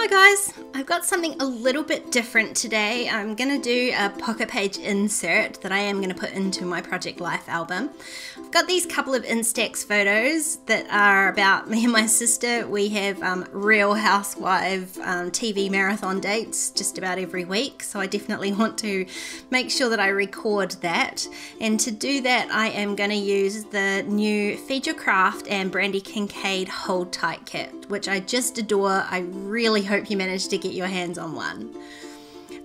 Hi guys, I've got something a little bit different today. I'm gonna do a pocket page insert that I am gonna put into my Project Life album. I've got these couple of Instax photos that are about me and my sister. We have Real Housewives TV marathon dates just about every week, so I definitely want to make sure that I record that. And to do that, I am gonna use the new Feed Your Craft and Brandy Kincaid Hold Tight Kit, which I just adore. I really hope you managed to get your hands on one.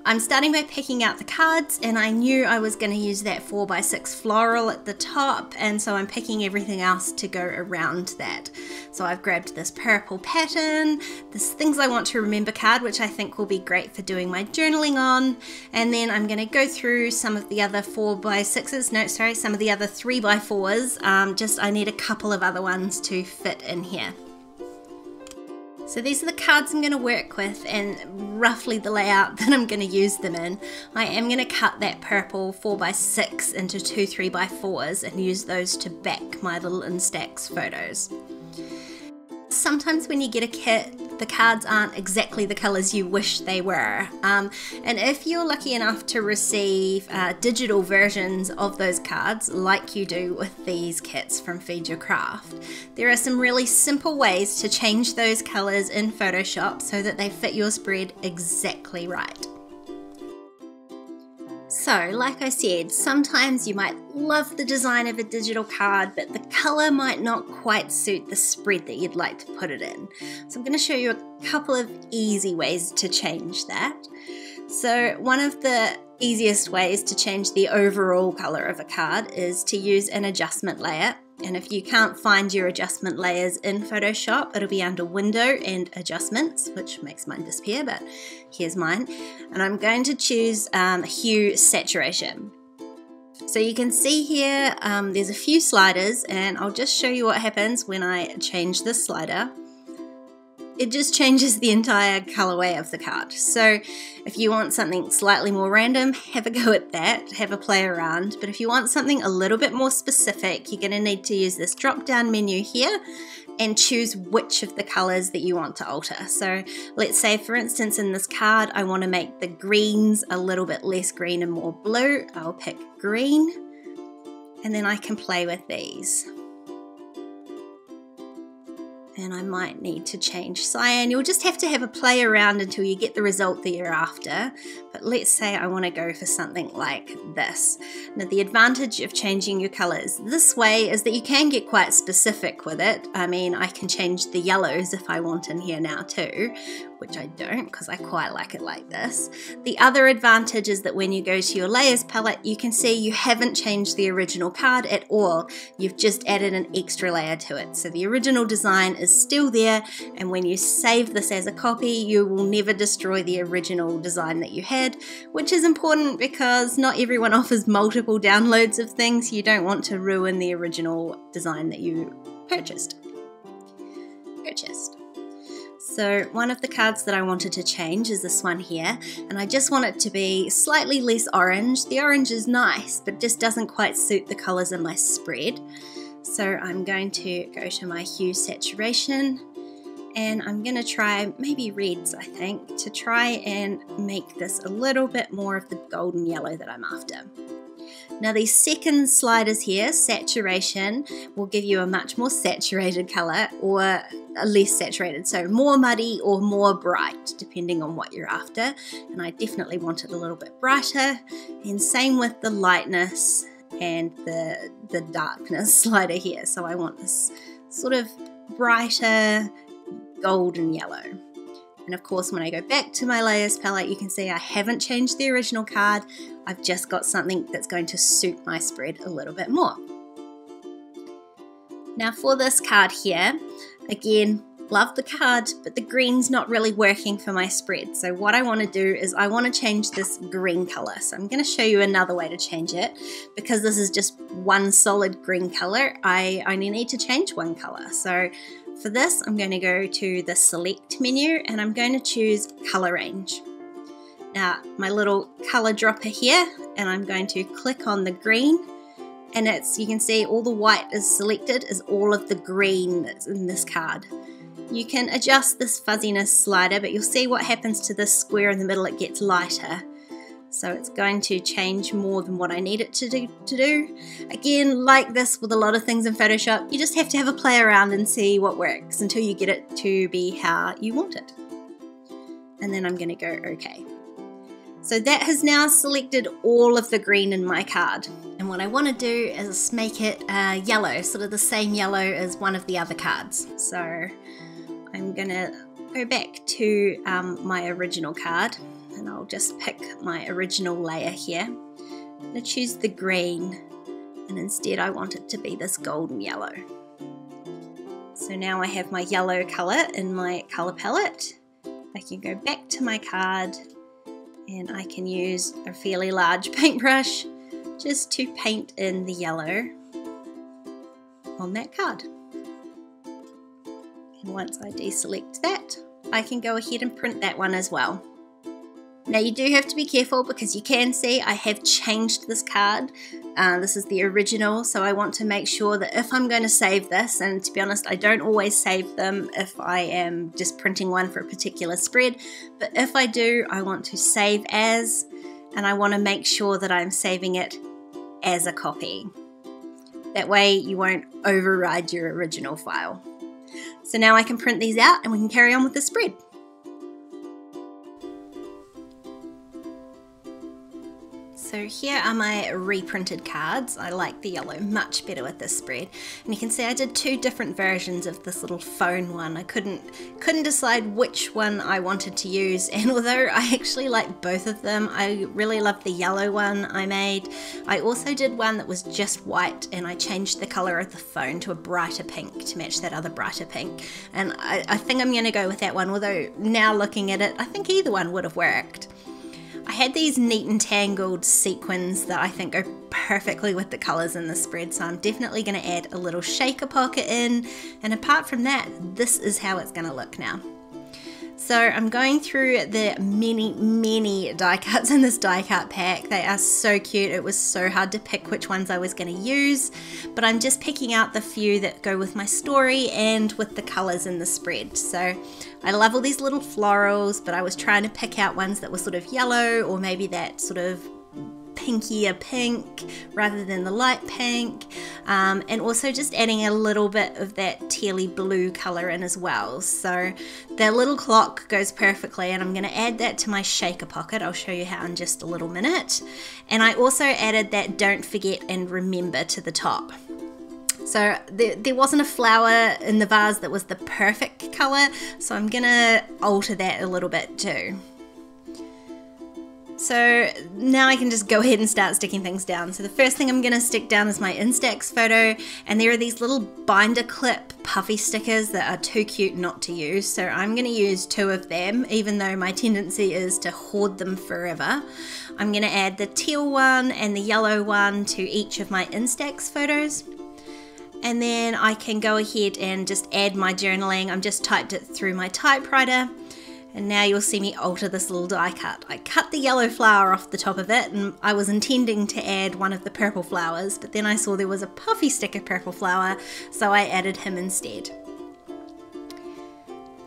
I'm starting by picking out the cards, and I knew I was going to use that 4x6 floral at the top, and so I'm picking everything else to go around that. So I've grabbed this purple pattern, this Things I Want to Remember card, which I think will be great for doing my journaling on, and then I'm going to go through some of the other 4x6s, no sorry, some of the other 3x4s, I need a couple of other ones to fit in here. So these are the cards I'm going to work with and roughly the layout that I'm going to use them in. I am going to cut that purple 4x6 into two 3x4s and use those to back my little Instax photos. Sometimes when you get a kit, the cards aren't exactly the colours you wish they were. And if you're lucky enough to receive digital versions of those cards, like you do with these kits from Feed Your Craft, there are some really simple ways to change those colours in Photoshop so that they fit your spread exactly right. So, like I said, sometimes you might love the design of a digital card, but the colour might not quite suit the spread that you'd like to put it in. So I'm going to show you a couple of easy ways to change that. So one of the easiest ways to change the overall colour of a card is to use an adjustment layer. And if you can't find your adjustment layers in Photoshop, it'll be under Window and Adjustments, which makes mine disappear, but here's mine. And I'm going to choose Hue Saturation. So you can see here there's a few sliders, and I'll just show you what happens when I change this slider. It just changes the entire colorway of the card. So if you want something slightly more random, have a go at that, have a play around. But if you want something a little bit more specific, you're going to need to use this drop down menu here and choose which of the colors that you want to alter. So let's say, for instance, in this card, I want to make the greens a little bit less green and more blue. I'll pick green, and then I can play with these. And I might need to change cyan. You'll just have to have a play around until you get the result that you're after. But let's say I want to go for something like this. Now the advantage of changing your colours this way is that you can get quite specific with it. I mean, I can change the yellows if I want in here now too, which I don't because I quite like it like this. The other advantage is that when you go to your layers palette, you can see you haven't changed the original card at all. You've just added an extra layer to it. So the original design is still there, and when you save this as a copy, you will never destroy the original design that you had, which is important because not everyone offers multiple downloads of things. You don't want to ruin the original design that you purchased. So one of the cards that I wanted to change is this one here, and I just want it to be slightly less orange. The orange is nice, but just doesn't quite suit the colours in my spread. So I'm going to go to my hue saturation, and I'm going to try maybe reds, I think, to try and make this a little bit more of the golden yellow that I'm after. Now these second sliders here, saturation, will give you a much more saturated colour or a less saturated, so more muddy or more bright depending on what you're after, and I definitely want it a little bit brighter, and same with the lightness and the darkness slider here, so I want this sort of brighter golden yellow. And of course, when I go back to my layers palette, you can see I haven't changed the original card. I've just got something that's going to suit my spread a little bit more. Now for this card here, again, love the card, but the green's not really working for my spread. So what I want to do is I want to change this green color. So I'm going to show you another way to change it, because this is just one solid green color. I only need to change one color. So for this, I'm going to go to the select menu, and I'm going to choose color range. Now my little color dropper here, and I'm going to click on the green, and it's, you can see all the white is selected is all of the green that's in this card. You can adjust this fuzziness slider, but you'll see what happens to this square in the middle. It gets lighter. So it's going to change more than what I need it to do. Again, like this with a lot of things in Photoshop, you just have to have a play around and see what works until you get it to be how you want it. And then I'm going to go okay. So that has now selected all of the green in my card. And what I want to do is make it yellow, sort of the same yellow as one of the other cards. So I'm going to go back to my original card. And I'll just pick my original layer here. I'm going to choose the green, and instead I want it to be this golden yellow. So now I have my yellow colour in my colour palette. I can go back to my card and I can use a fairly large paintbrush just to paint in the yellow on that card. And once I deselect that, I can go ahead and print that one as well. Now you do have to be careful because you can see I have changed this card. This is the original, so I want to make sure that if I'm going to save this, and to be honest I don't always save them if I am just printing one for a particular spread, but if I do I want to save as, and I want to make sure that I'm saving it as a copy. That way you won't override your original file. So now I can print these out and we can carry on with the spread. So here are my reprinted cards. I like the yellow much better with this spread. And you can see I did two different versions of this little phone one. I couldn't decide which one I wanted to use, and although I actually like both of them, I really love the yellow one I made. I also did one that was just white, and I changed the colour of the phone to a brighter pink to match that other brighter pink. And I think I'm going to go with that one, although now looking at it, I think either one would have worked. I had these neat and tangled sequins that I think go perfectly with the colours in the spread, so I'm definitely going to add a little shaker pocket in, and apart from that, this is how it's going to look now. So I'm going through the many die cuts in this die cut pack. They are so cute. It was so hard to pick which ones I was going to use, but I'm just picking out the few that go with my story and with the colours in the spread. So I love all these little florals, but I was trying to pick out ones that were sort of yellow or maybe that sort of pinkier pink rather than the light pink, and also just adding a little bit of that tealy blue colour in as well. So the little clock goes perfectly, and I'm going to add that to my shaker pocket. I'll show you how in just a little minute. And I also added that don't forget and remember to the top. So there wasn't a flower in the vase that was the perfect colour, so I'm going to alter that a little bit too. So now I can just go ahead and start sticking things down. So the first thing I'm going to stick down is my Instax photo, and there are these little binder clip puffy stickers that are too cute not to use. So I'm going to use two of them, even though my tendency is to hoard them forever. I'm going to add the teal one and the yellow one to each of my Instax photos. And then I can go ahead and just add my journaling. I've just typed it through my typewriter. And now you'll see me alter this little die cut. I cut the yellow flower off the top of it, and I was intending to add one of the purple flowers, but then I saw there was a puffy sticker purple flower, so I added him instead.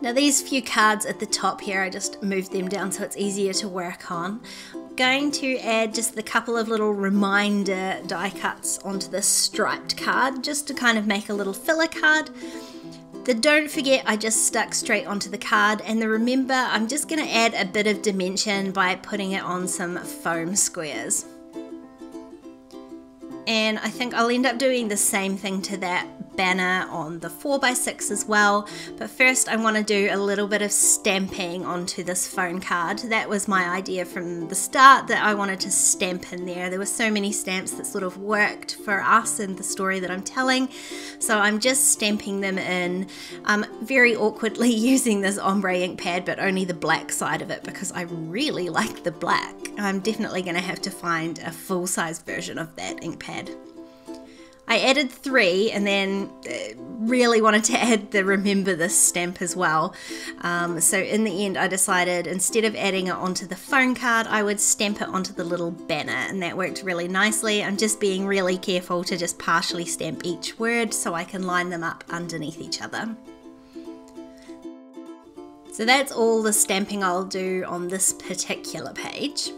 Now these few cards at the top here, I just moved them down so it's easier to work on. I'm going to add just a couple of little reminder die cuts onto this striped card, just to kind of make a little filler card. The don't forget I just stuck straight onto the card, and the remember I'm just going to add a bit of dimension by putting it on some foam squares. And I think I'll end up doing the same thing to that banner on the 4x6 as well, but first I want to do a little bit of stamping onto this phone card. That was my idea from the start, that I wanted to stamp in there. There were so many stamps that sort of worked for us and the story that I'm telling, so I'm just stamping them in, very awkwardly using this ombre ink pad, but only the black side of it because I really like the black. I'm definitely going to have to find a full-size version of that ink pad. I added three, and then really wanted to add the remember this stamp as well, so in the end I decided instead of adding it onto the phone card I would stamp it onto the little banner, and that worked really nicely. I'm just being really careful to just partially stamp each word so I can line them up underneath each other. So that's all the stamping I'll do on this particular page.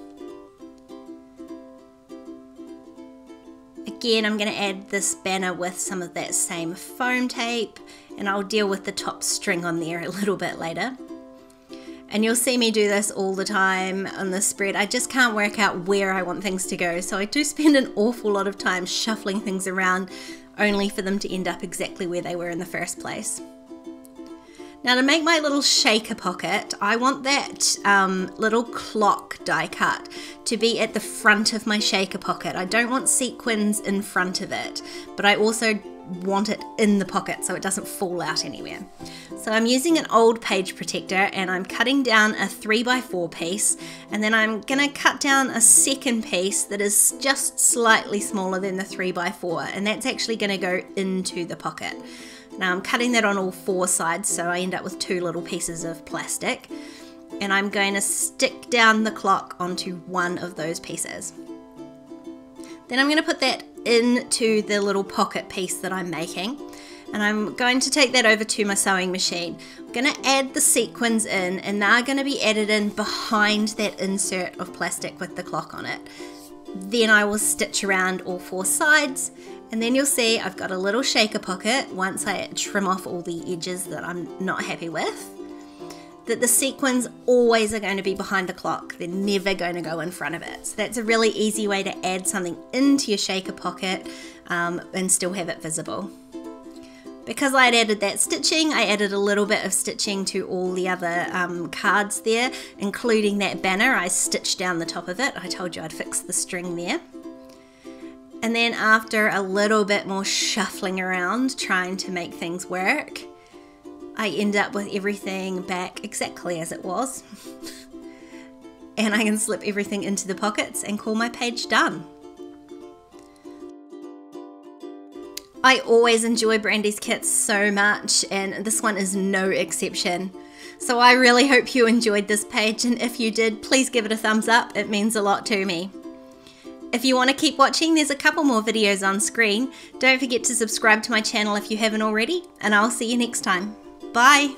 Again, I'm going to add this banner with some of that same foam tape, and I'll deal with the top string on there a little bit later. And you'll see me do this all the time on this spread. I just can't work out where I want things to go, so I do spend an awful lot of time shuffling things around only for them to end up exactly where they were in the first place. Now to make my little shaker pocket, I want that little clock die cut to be at the front of my shaker pocket. I don't want sequins in front of it, but I also want it in the pocket so it doesn't fall out anywhere. So I'm using an old page protector and I'm cutting down a 3x4 piece, and then I'm gonna cut down a second piece that is just slightly smaller than the 3x4, and that's actually gonna go into the pocket. Now I'm cutting that on all four sides, so I end up with two little pieces of plastic, and I'm going to stick down the clock onto one of those pieces. Then I'm going to put that into the little pocket piece that I'm making, and I'm going to take that over to my sewing machine. I'm going to add the sequins in, and they're going to be added in behind that insert of plastic with the clock on it. Then I will stitch around all four sides, and then you'll see I've got a little shaker pocket once I trim off all the edges that I'm not happy with. That the sequins always are going to be behind the clock, they're never going to go in front of it. So that's a really easy way to add something into your shaker pocket and still have it visible. Because I had added that stitching, I added a little bit of stitching to all the other cards there, including that banner. I stitched down the top of it. I told you I'd fix the string there. And then after a little bit more shuffling around, trying to make things work, I end up with everything back exactly as it was. And I can slip everything into the pockets and call my page done. I always enjoy Brandy's kits so much, and this one is no exception. So I really hope you enjoyed this page, and if you did, please give it a thumbs up, it means a lot to me. If you want to keep watching, there's a couple more videos on screen. Don't forget to subscribe to my channel if you haven't already, and I'll see you next time. Bye!